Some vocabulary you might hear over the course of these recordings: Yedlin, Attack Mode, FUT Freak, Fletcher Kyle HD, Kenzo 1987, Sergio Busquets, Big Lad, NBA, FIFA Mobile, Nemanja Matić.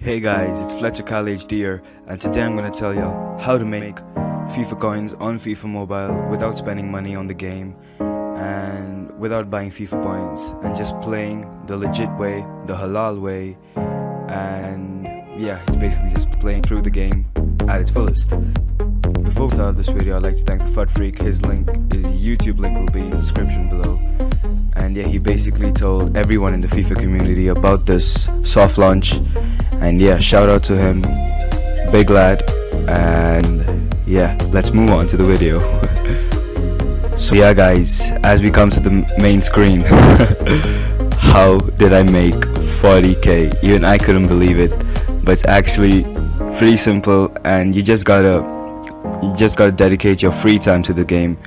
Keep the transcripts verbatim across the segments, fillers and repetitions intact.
Hey guys, it's Fletcher Kyle H D here, and today I'm going to tell you how to make FIFA coins on FIFA Mobile without spending money on the game and without buying FIFA points, and just playing the legit way, the halal way. And yeah, it's basically just playing through the game at its fullest. Before we start this video, I'd like to thank the F U T Freak. His link, his YouTube link will be in the description below. And yeah, he basically told everyone in the FIFA community about this soft launch. And yeah, shout out to him, big lad. And yeah, let's move on to the video. So yeah guys, as we come to the main screen, how did I make forty K? Even I couldn't believe it, but it's actually pretty simple, and you just gotta you just gotta dedicate your free time to the game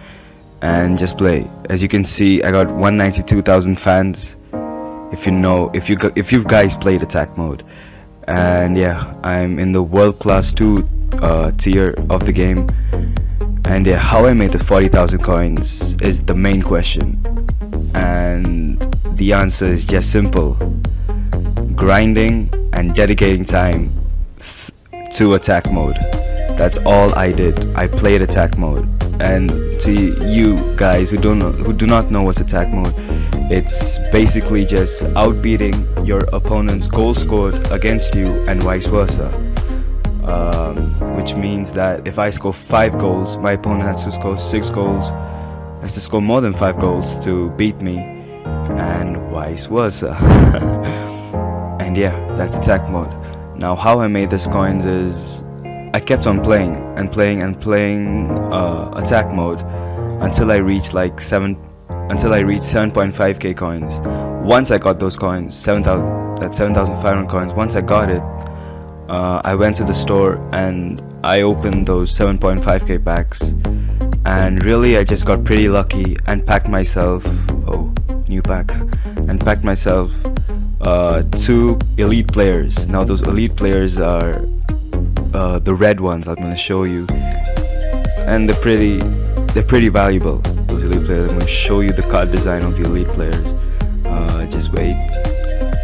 and just play. As you can see, I got one hundred ninety-two thousand fans. If you know, if you if you guys played Attack Mode. And yeah, I'm in the world class two uh, tier of the game. And yeah, how I made the forty thousand coins is the main question, and the answer is just simple: grinding and dedicating time to Attack Mode. That's all I did. I played Attack Mode. And to you guys who don't know, who do not know what's Attack Mode, it's basically just outbeating your opponent's goal scored against you and vice versa, um, which means that if I score five goals, my opponent has to score six goals, has to score more than five goals to beat me, and vice versa. And yeah, that's Attack Mode. Now, how I made these coins is I kept on playing and playing and playing uh, Attack Mode until I reached like seven. Until I reached seven point five K coins. Once I got those coins, seven thousand five hundred coins, once I got it, uh, I went to the store and I opened those seven point five K packs, and really I just got pretty lucky and packed myself, oh, new pack, and packed myself uh, two elite players. Now those elite players are uh, the red ones I'm gonna show you, and they're pretty, they're pretty valuable. Elite players. I'm going to show you the card design of the elite players. Uh, just wait.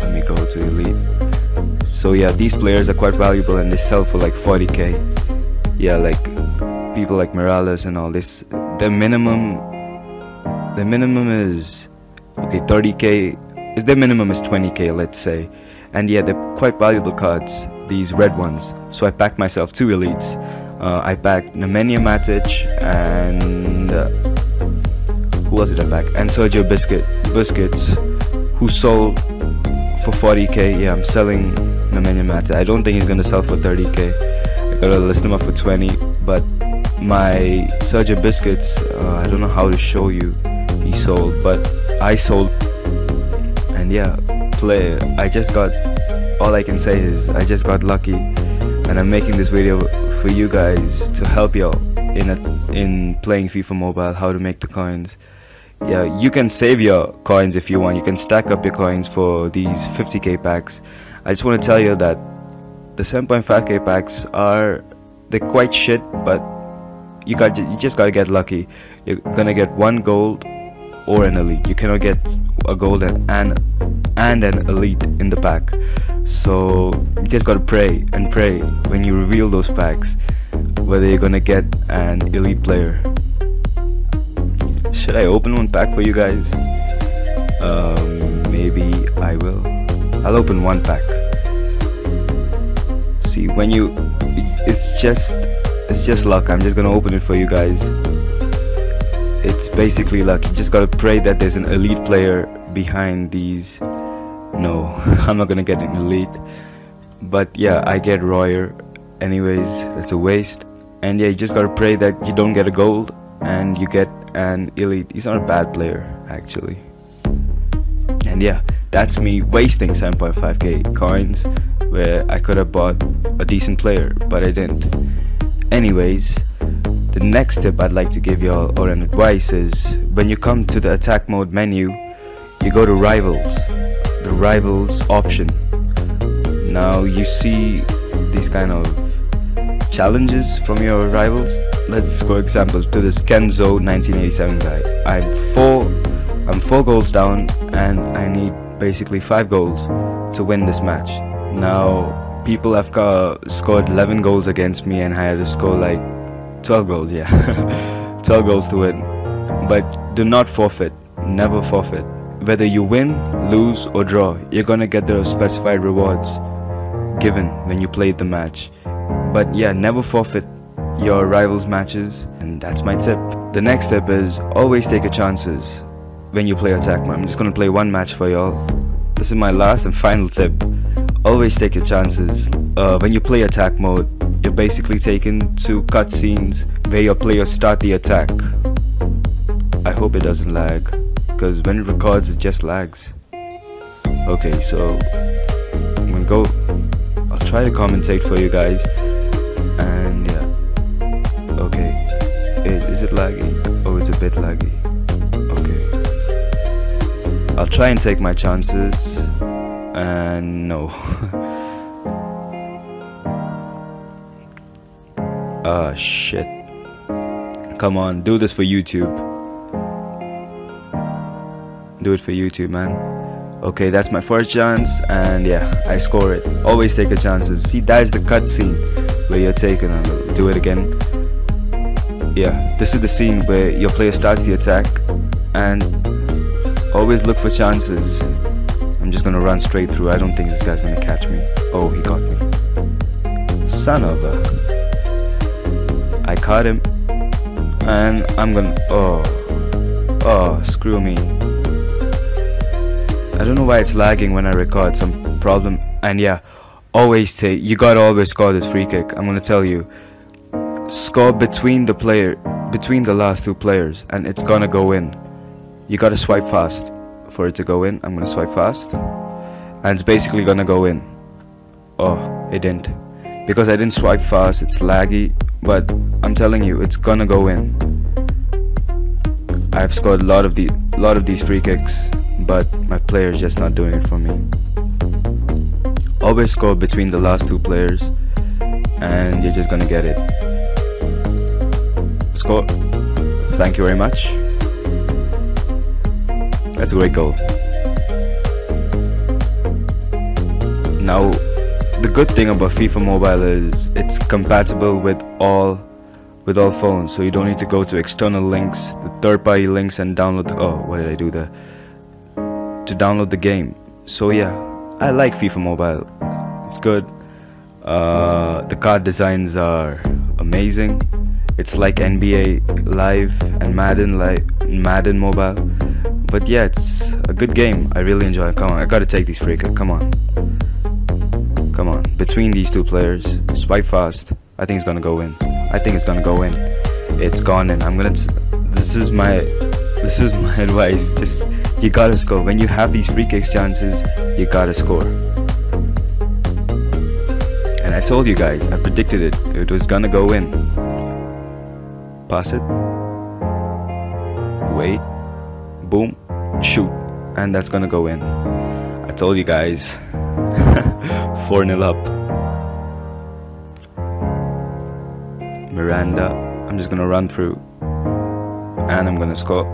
Let me go to elite. So yeah, these players are quite valuable and they sell for like forty K. Yeah, like people like Morales and all this. The minimum, the minimum is okay. thirty K is the minimum is twenty K, let's say. And yeah, they're quite valuable cards. These red ones. So I packed myself two elites. Uh, I packed Nemanja Matić and. Uh, Who was it I packed? And Sergio Busquets, who sold for forty K. Yeah, I'm selling Nemanja Matić. I don't think he's gonna sell for thirty K. I gotta list him up for twenty. But my Sergio Busquets, uh, I don't know how to show you. He sold, but I sold. And yeah, play. I just got. All I can say is I just got lucky, and I'm making this video for you guys to help y'all in a, in playing FIFA Mobile. How to make the coins. Yeah, you can save your coins if you want. You can stack up your coins for these fifty K packs. I just want to tell you that the seven point five K packs are, they're quite shit, but you got you just gotta get lucky. You're gonna get one gold or an elite. You cannot get a gold and and, and an elite in the pack. So you just gotta pray and pray when you reveal those packs whether you're gonna get an elite player. Should I open one pack for you guys? Um, maybe I will. I'll open one pack. See, when you, it's just, it's just luck. I'm just gonna open it for you guys. It's basically luck. You just gotta pray that there's an elite player behind these. No, I'm not gonna get an elite. But yeah, I get Royer. Anyways, that's a waste. And yeah, you just gotta pray that you don't get a gold and you get an elite. He's not a bad player actually. And yeah, that's me wasting seven point five K coins where I could have bought a decent player, but I didn't. Anyways, the next tip I'd like to give y'all, or an advice, is when you come to the Attack Mode menu, you go to Rivals, the Rivals option. Now you see these kind of challenges from your rivals. Let's go examples to this Kenzo nineteen eighty-seven guy. I'm four, I'm four goals down, and I need basically five goals to win this match. Now, people have scored eleven goals against me and I had to score like twelve goals, yeah, twelve goals to win. But do not forfeit, never forfeit. Whether you win, lose or draw, you're gonna get the specified rewards given when you played the match. But yeah, never forfeit your rivals' matches, and that's my tip. The next tip is always take your chances when you play Attack Mode. I'm just gonna play one match for y'all. This is my last and final tip. Always take your chances. Uh, when you play Attack Mode, you're basically taken to cutscenes where your players start the attack. I hope it doesn't lag, because when it records it just lags. Okay, so I'm gonna go, I'll try to commentate for you guys, and yeah, okay, is, is it laggy? Oh, it's a bit laggy, okay, I'll try and take my chances, and no. Ah, shit, come on, do this for YouTube. Do it for YouTube, man. Okay, that's my first chance, and yeah, I score it. Always take your chances. See, that's the cutscene where you're taken. I'll do it again. Yeah, this is the scene where your player starts the attack, and always look for chances. I'm just gonna run straight through. I don't think this guy's gonna catch me. Oh, he got me. Son of a. I caught him, and I'm gonna. Oh, oh, screw me. I don't know why it's lagging when I record, some problem. And yeah, always say, you gotta always score this free kick. I'm gonna tell you, score between the player, between the last two players, and it's gonna go in. You gotta swipe fast for it to go in. I'm gonna swipe fast, and it's basically gonna go in. Oh, it didn't. Because I didn't swipe fast, it's laggy, but I'm telling you, it's gonna go in. I've scored a lot of, the, lot of these free kicks, but my player is just not doing it for me. Always score between the last two players, and you're just gonna get it. Score. Thank you very much. That's a great goal. Now, the good thing about FIFA Mobile is it's compatible with all with all phones, so you don't need to go to external links, the third-party links, and download. The, oh, what did I do there? To download the game. So yeah, I like FIFA Mobile. It's good. Uh, the card designs are amazing. It's like N B A Live and Madden Live, Madden Mobile. But yeah, it's a good game. I really enjoy it. Come on, I gotta take these free kicks. Come on, come on. Between these two players, swipe fast. I think it's gonna go in. I think it's gonna go in. It's gone in. I'm gonna. This is my. This is my advice. Just. You gotta score. When you have these free kicks chances, you gotta score. And I told you guys, I predicted it. It was gonna go in. Pass it. Wait. Boom. Shoot. And that's gonna go in. I told you guys. four nil up. Miranda. I'm just gonna run through. And I'm gonna score.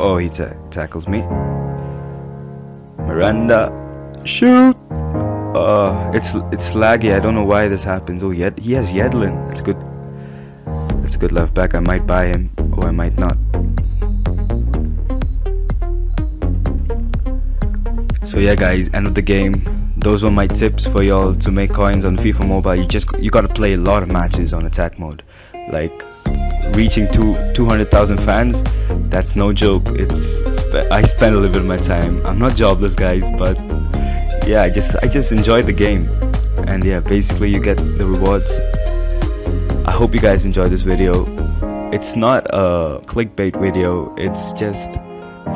Oh, he ta tackles me. Miranda, shoot! Uh, it's it's laggy. I don't know why this happens. Oh, yet he has Yedlin. That's good. That's a good left back. I might buy him, or I might not. So yeah, guys, end of the game. Those were my tips for y'all to make coins on FIFA Mobile. You just you gotta play a lot of matches on Attack Mode, like. Reaching to two hundred thousand fans, that's no joke. It's spe I spend a little bit of my time. I'm not jobless, guys, but yeah, I just I just enjoy the game, and yeah, basically you get the rewards. I hope you guys enjoyed this video. It's not a clickbait video. It's just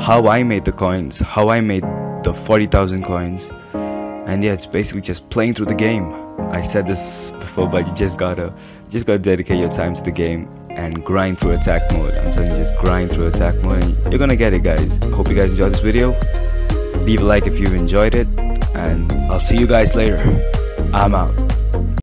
how I made the coins, how I made the forty thousand coins, and yeah, it's basically just playing through the game. I said this before, but you just gotta just gotta dedicate your time to the game. And grind through Attack Mode. I'm telling you, just grind through Attack Mode and you're gonna get it, guys. Hope you guys enjoyed this video. Leave a like if you enjoyed it, and I'll see you guys later. I'm out.